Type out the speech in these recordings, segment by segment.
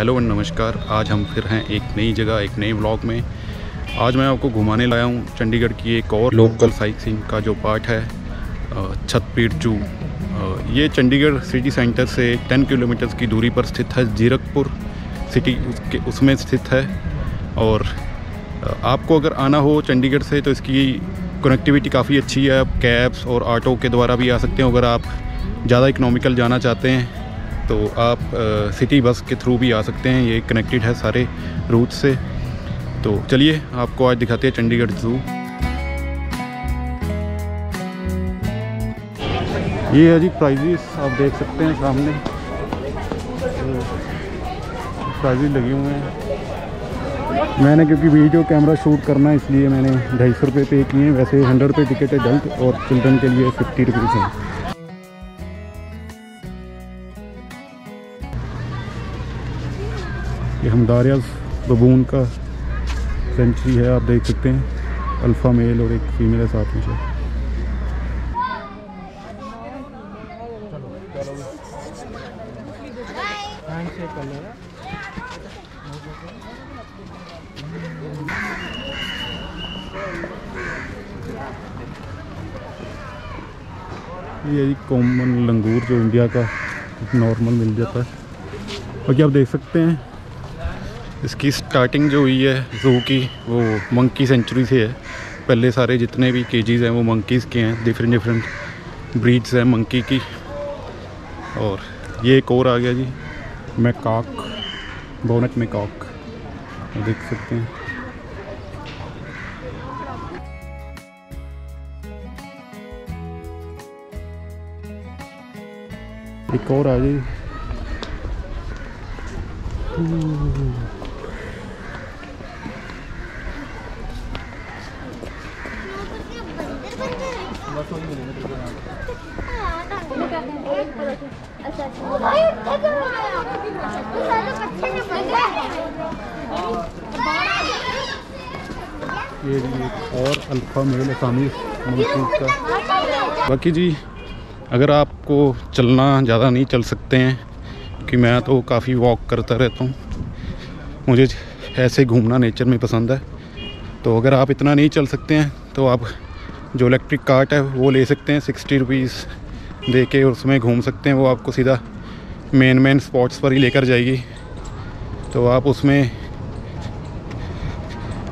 Hello and नमस्कार। आज हम फिर हैं एक नई जगह एक नए ब्लॉग में। आज मैं आपको घुमाने लाया हूं चंडीगढ़ की एक और लोकल साइटसीइंग का जो पार्ट है, छतबीड़ ज़ू। ये चंडीगढ़ सिटी सेंटर से 10 किलोमीटर की दूरी पर स्थित है। जीरकपुर सिटी उसमें स्थित है। और आपको अगर आना हो चंडीगढ़ से तो इसकी कनेक्टिविटी काफ़ी अच्छी है। आप कैब्स और ऑटो के द्वारा भी आ सकते हो। अगर आप ज़्यादा इकनॉमिकल जाना चाहते हैं तो आप सिटी बस के थ्रू भी आ सकते हैं। ये कनेक्टेड है सारे रूट से। तो चलिए आपको आज दिखाते हैं चंडीगढ़ ज़ू। ये है जी प्राइजेस, आप देख सकते हैं सामने प्राइजेस लगे हुए हैं। मैंने क्योंकि वीडियो कैमरा शूट करना है इसलिए मैंने 250 रुपये पे किए हैं। वैसे 100 रुपये टिकट है डल्ट और चिल्ड्रन के लिए 50 रुपीज़ हैं। ये हमदारीज बबून का सेंचुरी है, आप देख सकते हैं। अल्फा मेल और एक फीमेल है साथ में। ये कॉमन लंगूर जो इंडिया का नॉर्मल मिल जाता है। बाकी आप देख सकते हैं इसकी स्टार्टिंग जो हुई है ज़ू की वो मंकी सेंचुरी से है। पहले सारे जितने भी केजीज़ हैं वो मंकीज़ के हैं। डिफरेंट डिफरेंट ब्रीड्स हैं मंकी की। और ये एक और आ गया जी, मैकाक बोनट मैकाक, देख सकते हैं। एक और आ गई। ये और अल्फा मेल असामी का। बाकी जी अगर आपको चलना ज़्यादा नहीं चल सकते हैं क्योंकि मैं तो काफ़ी वॉक करता रहता हूँ, मुझे ऐसे घूमना नेचर में पसंद है। तो अगर आप इतना नहीं चल सकते हैं तो आप जो इलेक्ट्रिक कार्ट है वो ले सकते हैं। 60 रुपीज़ दे के उसमें घूम सकते हैं। वो आपको सीधा मेन स्पॉट्स पर ही लेकर जाएगी। तो आप उसमें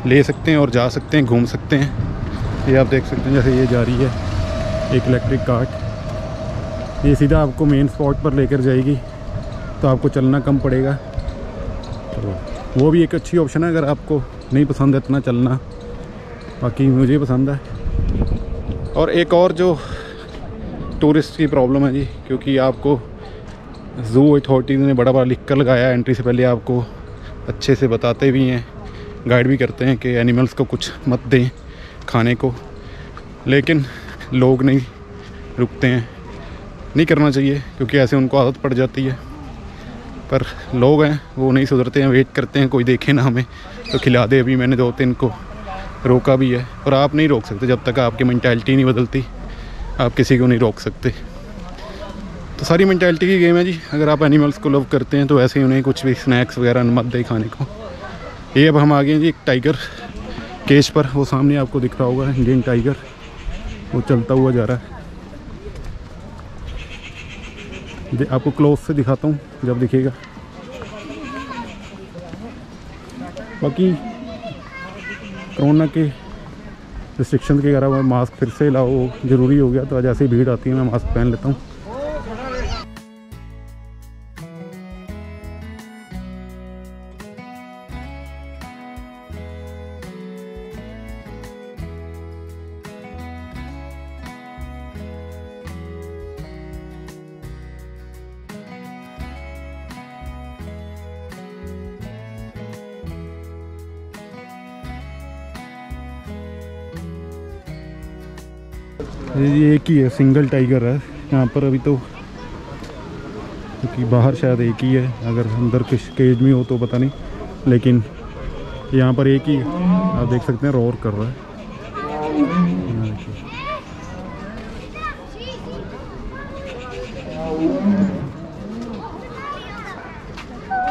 ले सकते हैं और जा सकते हैं, घूम सकते हैं। ये आप देख सकते हैं जैसे ये जा रही है एक इलेक्ट्रिक कार्ट। ये सीधा आपको मेन स्पॉट पर लेकर जाएगी तो आपको चलना कम पड़ेगा। तो वो भी एक अच्छी ऑप्शन है अगर आपको नहीं पसंद है इतना चलना। बाकी मुझे पसंद है। और एक और जो टूरिस्ट की प्रॉब्लम है जी, क्योंकि आपको ज़ू अथॉरिटीज़ ने बड़ा बड़ा लिख कर लगाया एंट्री से पहले। आपको अच्छे से बताते भी हैं, गाइड भी करते हैं कि एनिमल्स को कुछ मत दें खाने को, लेकिन लोग नहीं रुकते हैं। नहीं करना चाहिए क्योंकि ऐसे उनको आदत पड़ जाती है। पर लोग हैं वो नहीं सुधरते हैं, वेट करते हैं कोई देखे ना हमें तो खिला दे। अभी मैंने 2-3 को रोका भी है। और आप नहीं रोक सकते जब तक आपकी मेंटालिटी नहीं बदलती। आप किसी को नहीं रोक सकते। तो सारी मेंटालिटी की गेम है जी। अगर आप एनिमल्स को लव करते हैं तो ऐसे ही उन्हें कुछ भी स्नैक्स वगैरह मत दें खाने को। ये अब हम आ गए हैं जी एक टाइगर केज पर। वो सामने आपको दिख रहा होगा इंडियन टाइगर, वो चलता हुआ जा रहा है। आपको क्लोज से दिखाता हूँ जब दिखेगा। बाकी कोरोना के रिस्ट्रिक्शन के कारण मास्क फिर से लाओ ज़रूरी हो गया। तो जैसे ही भीड़ आती है मैं मास्क पहन लेता हूँ। ये एक ही है, सिंगल टाइगर है यहाँ पर अभी तो, क्योंकि बाहर शायद एक ही है। अगर अंदर किस केज में हो तो पता नहीं, लेकिन यहाँ पर एक ही है। आप देख सकते हैं रोर कर रहा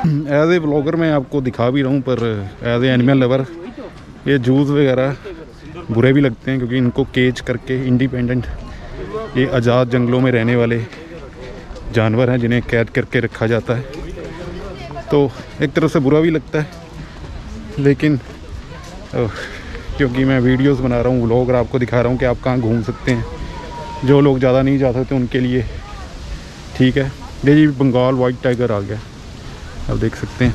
एज ए ब्लॉगर मैं आपको दिखा भी रहा हूँ, पर एज ए एनिमल लवर ये जूस वगैरह बुरे भी लगते हैं, क्योंकि इनको केज करके इंडिपेंडेंट ये आज़ाद जंगलों में रहने वाले जानवर हैं जिन्हें कैद करके रखा जाता है, तो एक तरह से बुरा भी लगता है। लेकिन क्योंकि मैं वीडियोस बना रहा हूँ, व्लॉग, और आपको दिखा रहा हूँ कि आप कहाँ घूम सकते हैं, जो लोग ज़्यादा नहीं जा सकते उनके लिए ठीक है। ये जी बंगाल वाइट टाइगर आ गया, आप देख सकते हैं।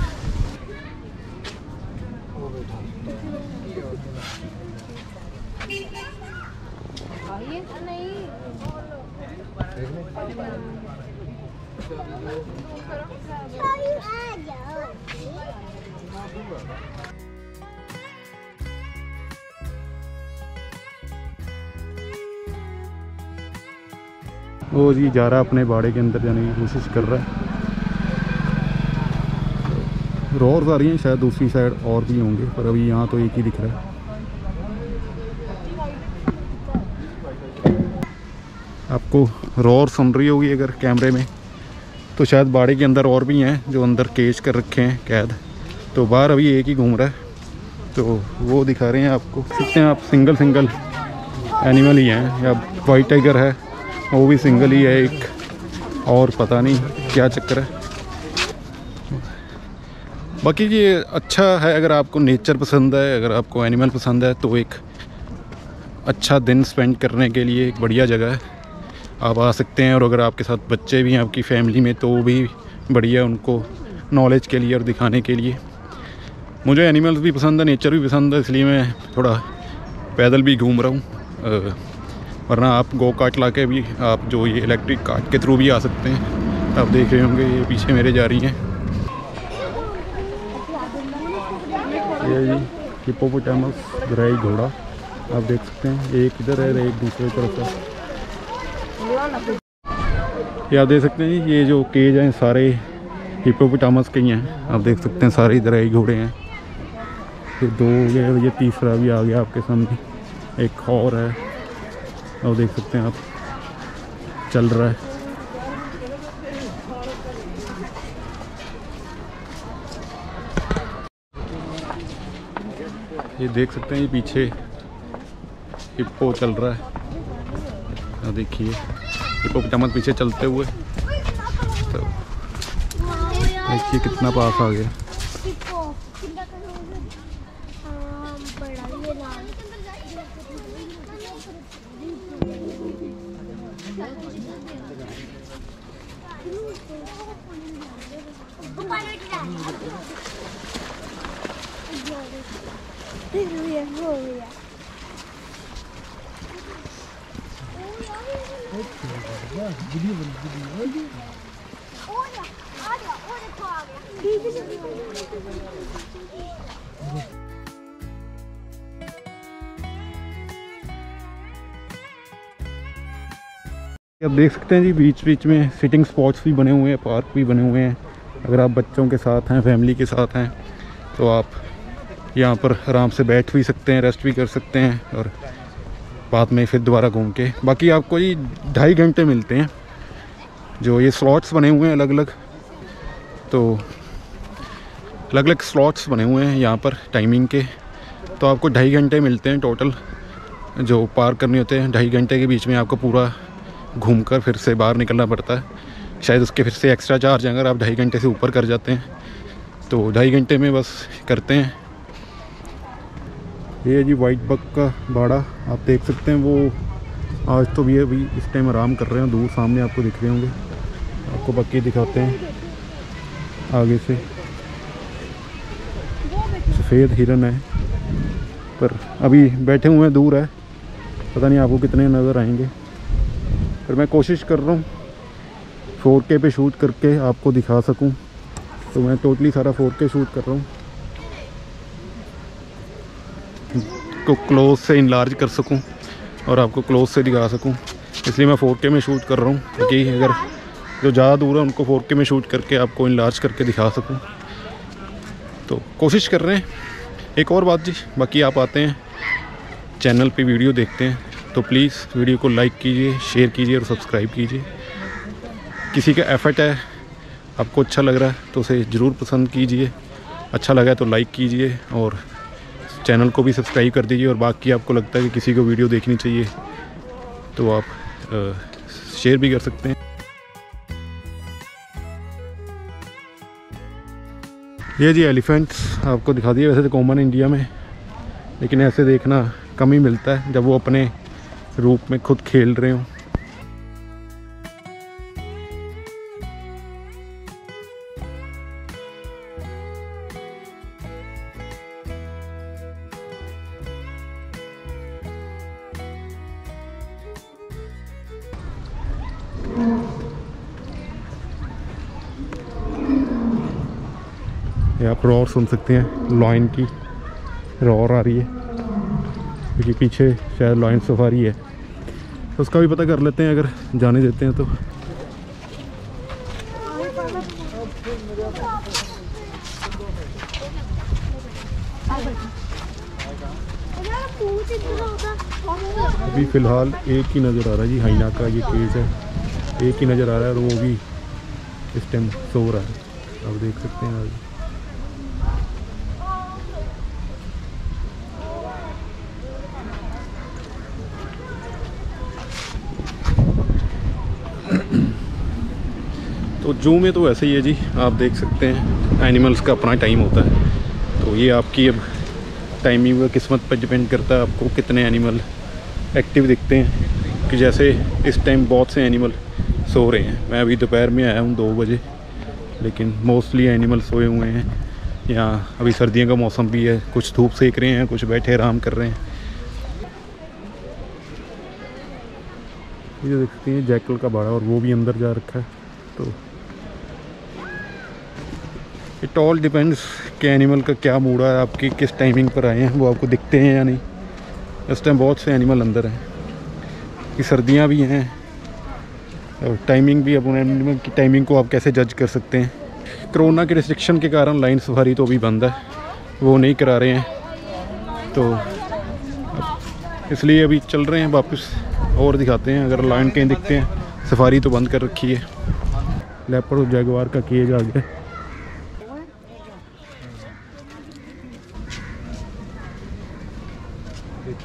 वो जी जा रहा अपने बाड़े के अंदर जाने की कोशिश कर रहा है। रोर्स आ रही हैं, शायद दूसरी साइड और भी होंगे, पर अभी यहाँ तो एक ही दिख रहा है। आपको रोर सुन रही होगी अगर कैमरे में, तो शायद बाड़े के अंदर और भी हैं जो अंदर केज कर रखे हैं कैद, तो बाहर अभी एक ही घूम रहा है, तो वो दिखा रहे हैं आपको। सकते हैं आप, सिंगल सिंगल एनिमल ही हैं। या वाइट टाइगर है, वो भी सिंगल ही है एक, और पता नहीं क्या चक्कर है। बाकी ये अच्छा है, अगर आपको नेचर पसंद है, अगर आपको एनिमल पसंद है, तो एक अच्छा दिन स्पेंड करने के लिए एक बढ़िया जगह है, आप आ सकते हैं। और अगर आपके साथ बच्चे भी हैं आपकी फैमिली में, तो वो भी बढ़िया, उनको नॉलेज के लिए और दिखाने के लिए। मुझे एनिमल्स भी पसंद है, नेचर भी पसंद है, इसलिए मैं थोड़ा पैदल भी घूम रहा हूँ, वरना आप गो कार्ट ला के भी, आप जो ये इलेक्ट्रिक कार्ट के थ्रू भी आ सकते हैं। आप देख रहे होंगे ये पीछे मेरे जा रही हैं, ये हिप्पोपोटामस ग्रे घोड़ा, आप देख सकते हैं। एक इधर है, एक दूसरे तरफ है। ये आप देख सकते हैं, ये जो केज हैं सारे हिप्पोपोटामस के ही हैं, आप देख सकते हैं। सारे इधर ही घोड़े हैं, ये दो ये तीसरा भी आ गया आपके सामने, एक और है, और देख सकते हैं आप चल रहा है। ये देख सकते हैं, ये पीछे हिप्पो चल रहा है, देखिए हिप्पोपोटामस पीछे चलते हुए, तो देखिए कितना पास आ गया। आप देख सकते हैं जी, बीच बीच में सिटिंग स्पॉट्स भी बने हुए हैं, पार्क भी बने हुए हैं। अगर आप बच्चों के साथ हैं, फैमिली के साथ हैं, तो आप यहाँ पर आराम से बैठ भी सकते हैं, रेस्ट भी कर सकते हैं, और बाद में फिर दोबारा घूम के। बाकी आपको ये 2.5 घंटे मिलते हैं, जो ये स्लॉट्स बने हुए हैं अलग अलग, तो अलग अलग स्लॉट्स बने हुए हैं यहाँ पर टाइमिंग के, तो आपको 2.5 घंटे मिलते हैं टोटल, जो पार करने होते हैं। 2.5 घंटे के बीच में आपको पूरा घूमकर फिर से बाहर निकलना पड़ता है, शायद उसके फिर से एक्स्ट्रा चार्ज हैं अगर आप 2.5 घंटे से ऊपर कर जाते हैं, तो 2.5 घंटे में बस करते हैं। ये जी वाइट बक का बाड़ा, आप देख सकते हैं। वो आज तो भी अभी इस टाइम आराम कर रहे हैं, दूर सामने आपको दिख रहे होंगे, आपको बक्की दिखाते हैं आगे से। सफ़ेद हिरन है, पर अभी बैठे हुए हैं, दूर है, पता नहीं आपको कितने नज़र आएंगे, पर मैं कोशिश कर रहा हूँ 4K पे शूट करके आपको दिखा सकूं, तो मैं टोटली सारा 4K शूट कर रहा हूँ, को क्लोज से इनलार्ज कर सकूं और आपको क्लोज से दिखा सकूं, इसलिए मैं 4K में शूट कर रहा हूँ, क्योंकि अगर जो ज़्यादा दूर है उनको 4K में शूट करके आपको इनलार्ज करके दिखा सकूं, तो कोशिश कर रहे हैं। एक और बात जी, बाकी आप आते हैं चैनल पे वीडियो देखते हैं, तो प्लीज़ वीडियो को लाइक कीजिए, शेयर कीजिए और सब्सक्राइब कीजिए। किसी का एफर्ट है आपको अच्छा लग रहा है तो उसे ज़रूर पसंद कीजिए, अच्छा लगा तो लाइक कीजिए और चैनल को भी सब्सक्राइब कर दीजिए। और बाकी आपको लगता है कि किसी को वीडियो देखनी चाहिए तो आप शेयर भी कर सकते हैं। ये जी एलिफेंट्स आपको दिखा दिए, वैसे तो कॉमन इंडिया में, लेकिन ऐसे देखना कम ही मिलता है जब वो अपने रूप में खुद खेल रहे हों। आप रोर सुन सकते हैं, लॉयन की रोर आ रही है क्योंकि पीछे शायद लॉयन सफारी है, तो उसका भी पता कर लेते हैं अगर जाने देते हैं तो। अभी फ़िलहाल एक ही नज़र आ रहा है जी, हाइना का ये केस है, एक ही नज़र आ रहा है और वो भी इस टाइम सो रहा है, आप देख सकते हैं। आज तो जू में तो ऐसे ही है जी, आप देख सकते हैं एनिमल्स का अपना टाइम होता है, तो ये आपकी अब टाइमिंग व किस्मत पर डिपेंड करता है आपको कितने एनिमल एक्टिव दिखते हैं। कि जैसे इस टाइम बहुत से एनिमल सो रहे हैं, मैं अभी दोपहर में आया हूँ 2 बजे, लेकिन मोस्टली एनिमल सोए हुए हैं। यहाँ अभी सर्दियों का मौसम भी है, कुछ धूप सेक रहे हैं, कुछ बैठे आराम कर रहे हैं। ये देखते हैं जैकल का बाड़ा, और वो भी अंदर जा रखा है। तो इट ऑल डिपेंड्स कि एनिमल का क्या मूड है, आपकी किस टाइमिंग पर आए हैं, वो आपको दिखते हैं या नहीं। इस टाइम बहुत से एनिमल अंदर हैं कि सर्दियां भी हैं और टाइमिंग भी, अपने एनिमल की टाइमिंग को आप कैसे जज कर सकते हैं। कोरोना के रिस्ट्रिक्शन के कारण लाइन सफारी तो अभी बंद है, वो नहीं करा रहे हैं, तो इसलिए अभी चल रहे हैं वापस और दिखाते हैं अगर लाइन कहीं दिखते हैं। सफारी तो बंद कर रखी है। लेपर्ड और जगुआर का किए जा गया।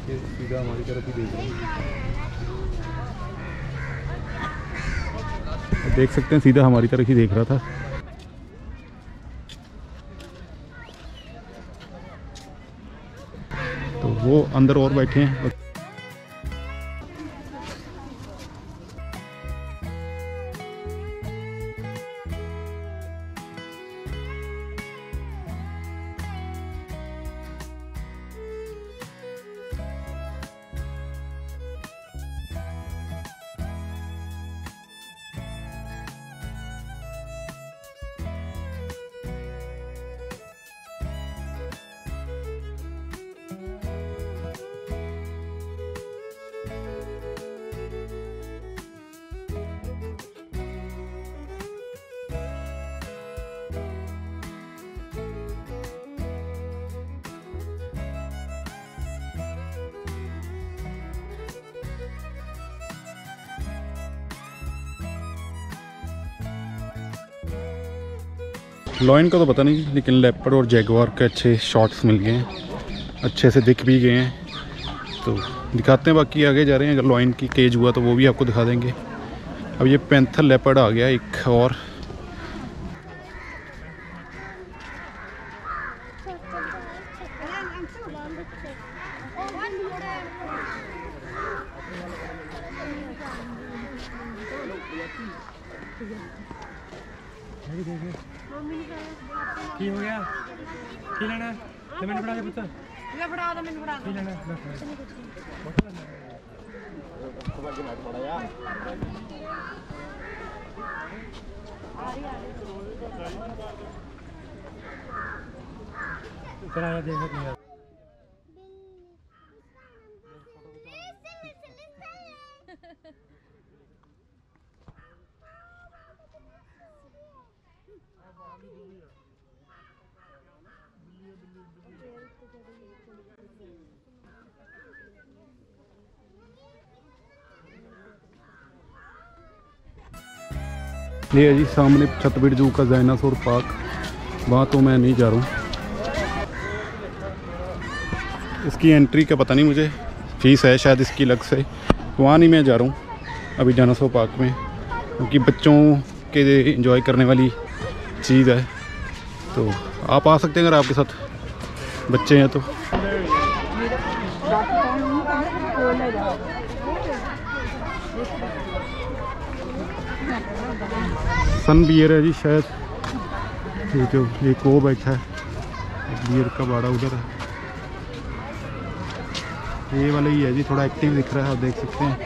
सीधा हमारी तरफ ही देख रहे हैं, देख सकते हैं सीधा हमारी तरफ ही देख रहा था। तो वो अंदर और बैठे हैं। लॉयन का तो पता नहीं, लेकिन लेपर्ड और जैगुआर के अच्छे शॉट्स मिल गए हैं, अच्छे से दिख भी गए हैं, तो दिखाते हैं। बाकी आगे जा रहे हैं, अगर लॉयन की केज हुआ तो वो भी आपको दिखा देंगे। अब ये पैंथर लेपर्ड आ गया एक और। की हो गया की लेना ले, मैंने फड़ा दे पुत्र, ले फड़ा दे, मैंने फड़ा दे, ले लेना सुबह के बाद फड़ा यार। चला जा देखो यार, ये है जी सामने छतबीड़ ज़ू का डाइनासोर पार्क, वहाँ तो मैं नहीं जा रहा हूँ। इसकी एंट्री का पता नहीं मुझे, फीस है शायद इसकी अलग से, वहाँ नहीं मैं जा रहा हूँ अभी डाइनासोर पार्क में, क्योंकि बच्चों के एंजॉय करने वाली चीज़ है। तो आप आ सकते हैं अगर आपके साथ बच्चे हैं तो। सन बियर है जी शायद, ये जो एक वो बैठा है, बियर का बाड़ा उधर है, ये वाला ही है जी, थोड़ा एक्टिव दिख रहा है, आप देख सकते हैं।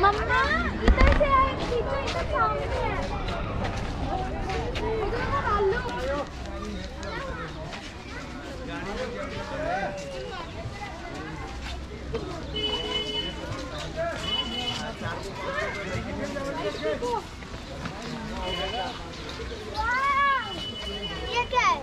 मम्मा इधर से आए, इधर सामने है। ये क्या है?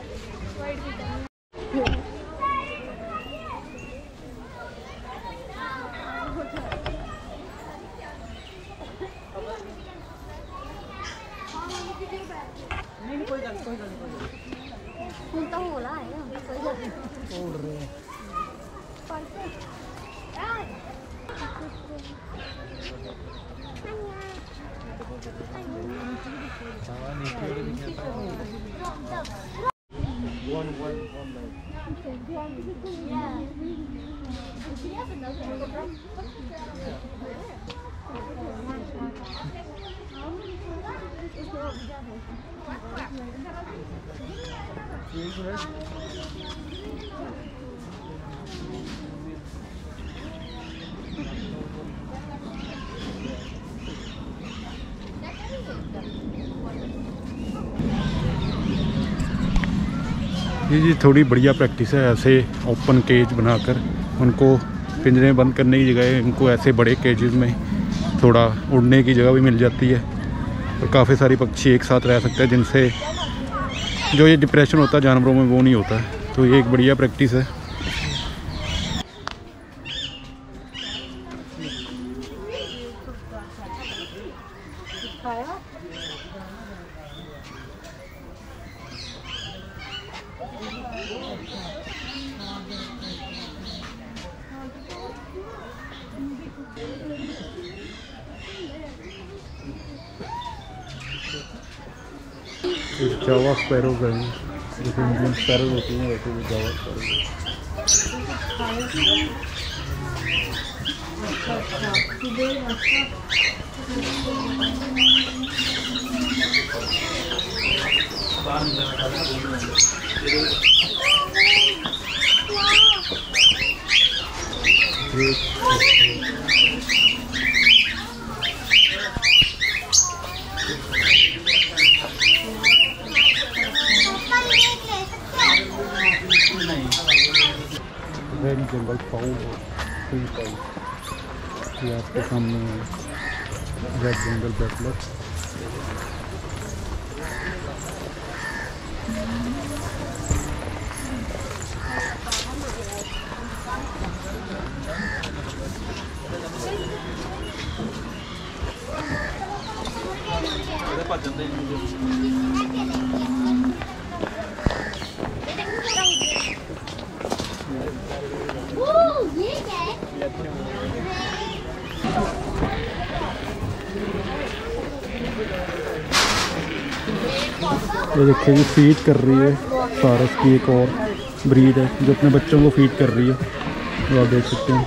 जी जी थोड़ी बढ़िया प्रैक्टिस है, ऐसे ओपन केज बनाकर उनको पिंजरे में बंद करने की जगह इनको ऐसे बड़े केजेस में थोड़ा उड़ने की जगह भी मिल जाती है, और काफ़ी सारे पक्षी एक साथ रह सकते हैं, जिनसे जो ये डिप्रेशन होता है जानवरों में वो नहीं होता है। तो ये एक बढ़िया प्रैक्टिस है। जावा स्पैरो जैसे इंडियन स्पैरो होती हैं वैसे भी जावा स्पैरो जंगल पाओ ये आपके सामने रेड जंगल बैटलर। ये देखिए जी फीड कर रही है, सारस की एक और ब्रीड है जो अपने बच्चों को फीड कर रही है, तो आप देख सकते हैं।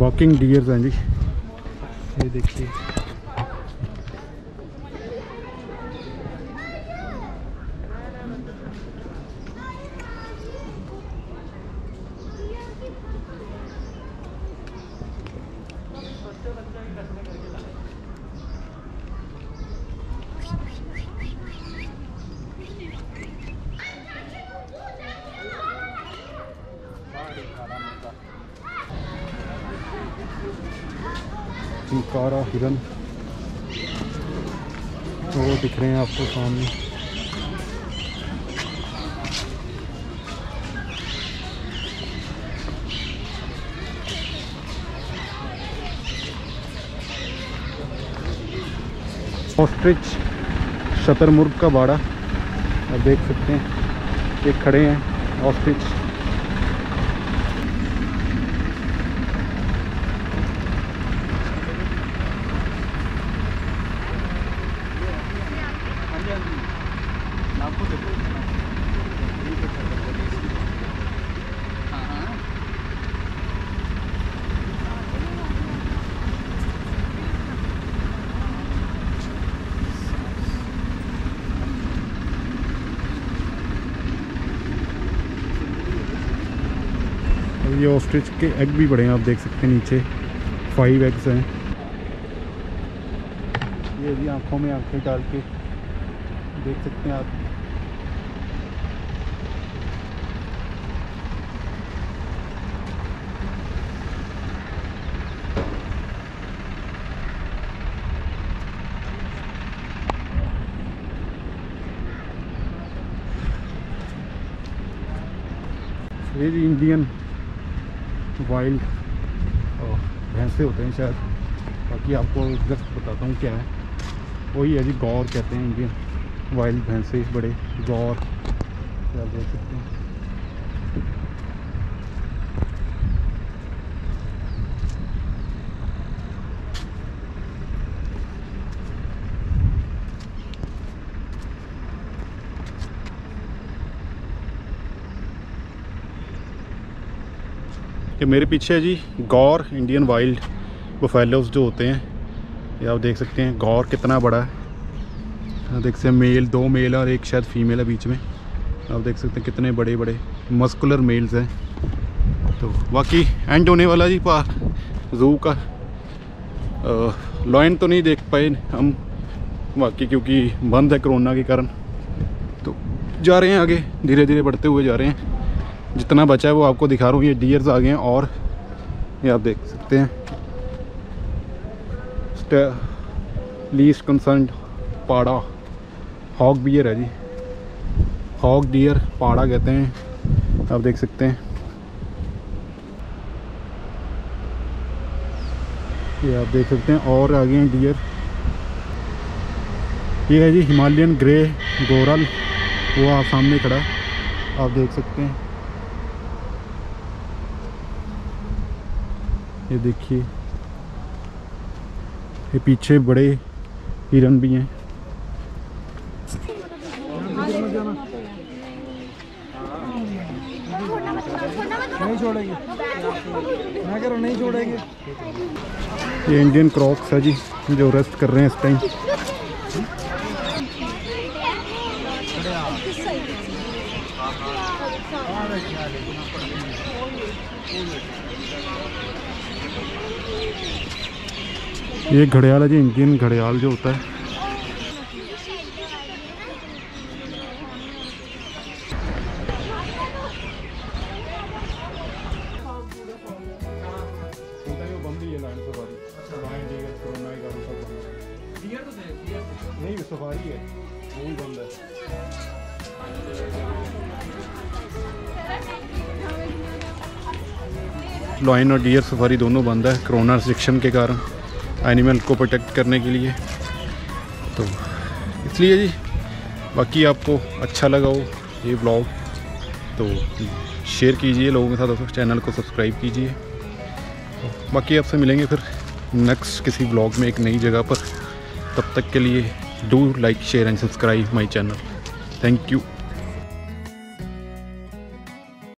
वॉकिंग डियर्स हैं जी, ये देखिए कारा हिरन तो वो दिख रहे हैं आपको सामने। ऑस्ट्रिच शतरमुर्ग का बाड़ा आप देख सकते हैं, ये खड़े हैं ऑस्ट्रिच। ये ऑस्ट्रिच के एग भी बड़े हैं, आप देख सकते हैं नीचे 5 एग्स हैं। ये भी आंखों में आंखें डाल के देख सकते हैं आप। ये इंडियन वाइल्ड भैंसे होते हैं शायद, बाकी आपको एग्जैक्ट बताता हूँ क्या है। वही है जी, गौर कहते हैं इंडियन वाइल्ड भैंसे, बड़े गौर क्या देख सकते हैं। ये मेरे पीछे है जी गौर, इंडियन वाइल्ड बफेलोस जो होते हैं, ये आप देख सकते हैं। गौर कितना बड़ा है, देख सकते हैं मेल, 2 मेल और एक शायद फीमेल है बीच में, आप देख सकते हैं कितने बड़े बड़े मस्कुलर मेल्स हैं। तो बाकी एंड होने वाला जी पार्क ज़ू का, लॉयन तो नहीं देख पाए हम बाकी क्योंकि बंद है कोरोना के कारण, तो जा रहे हैं आगे धीरे धीरे बढ़ते हुए जा रहे हैं। जितना बचा है वो आपको दिखा रहा हूँ। ये डियर्स आ गए हैं और ये आप देख सकते हैं लीस्ट कंसर्न पाड़ा हॉग बियर है जी, हॉग डियर पाड़ा कहते हैं, आप देख सकते हैं। ये आप देख सकते हैं और आ गए हैं डियर। ये है जी हिमालयन ग्रे गोरल, वो आप सामने खड़ा आप देख सकते हैं, ये देखिए। ये पीछे बड़े हिरन भी हैं। नहीं छोड़ेंगे, मैं कह रहा हूं नहीं छोड़ेंगे। ये इंडियन क्रॉक्स है जी जो रेस्ट कर रहे हैं इस टाइम। ये घड़ियाल है जी, इंडियन घड़ियाल जो होता है। लॉयन और डियर सफारी दोनों बंद है कोरोना रिस्ट्रिक्शन के कारण, एनिमल को प्रोटेक्ट करने के लिए, तो इसलिए जी। बाकी आपको अच्छा लगा हो ये ब्लॉग तो शेयर कीजिए लोगों के साथ और चैनल को सब्सक्राइब कीजिए। बाकी आपसे मिलेंगे फिर नेक्स्ट किसी ब्लॉग में एक नई जगह पर। तब तक के लिए do like share and subscribe my channel. Thank you.